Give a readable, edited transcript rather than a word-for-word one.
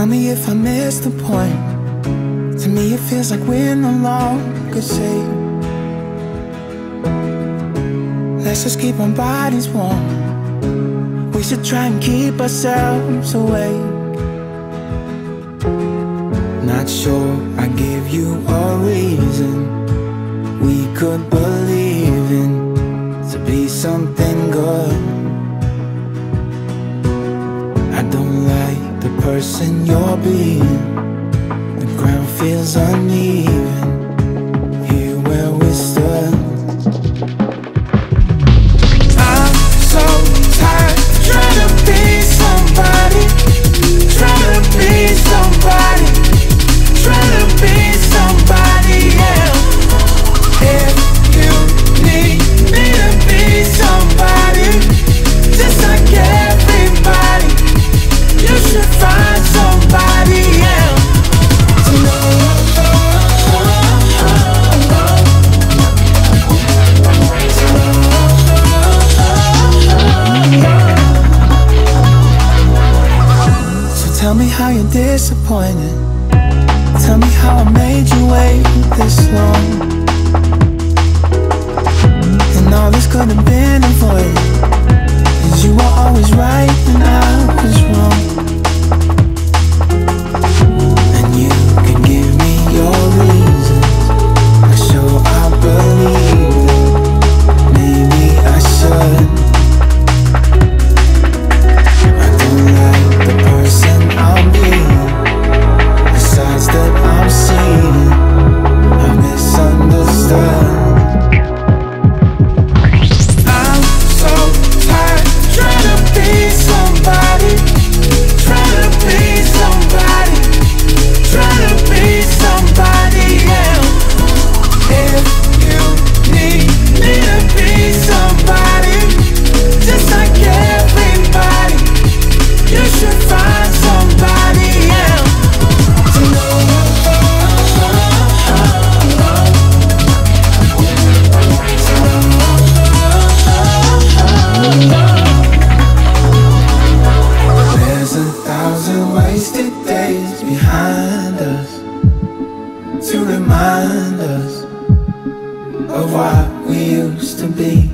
Tell me if I missed the point. To me it feels like we're no longer safe. Let's just keep our bodies warm. We should try and keep ourselves awake. Not sure I give you a reason we could believe in to be something good. I don't like the person you're being. The ground feels uneven here where we stood. I'm so tired trying to be somebody, trying to be somebody, trying to be somebody else. If you need me to be somebody, just like everybody, you should find somebody else. So tell me how you're disappointed. Tell me how I made you wait this long. And all this could have been avoided, 'cause you were always right and I was wrong. And you can give me your reasons. I'm sure I believe it. Maybe I should. I don't like the person I'm being. Besides that I'm seen, I'm misunderstood. I'm so tired trying to be somebody, trying to be somebody, trying to be somebody else. If you need me to be somebody, just like everybody, you should find somebody else. There's a thousand wasted days behind us to remind us of what we used to be.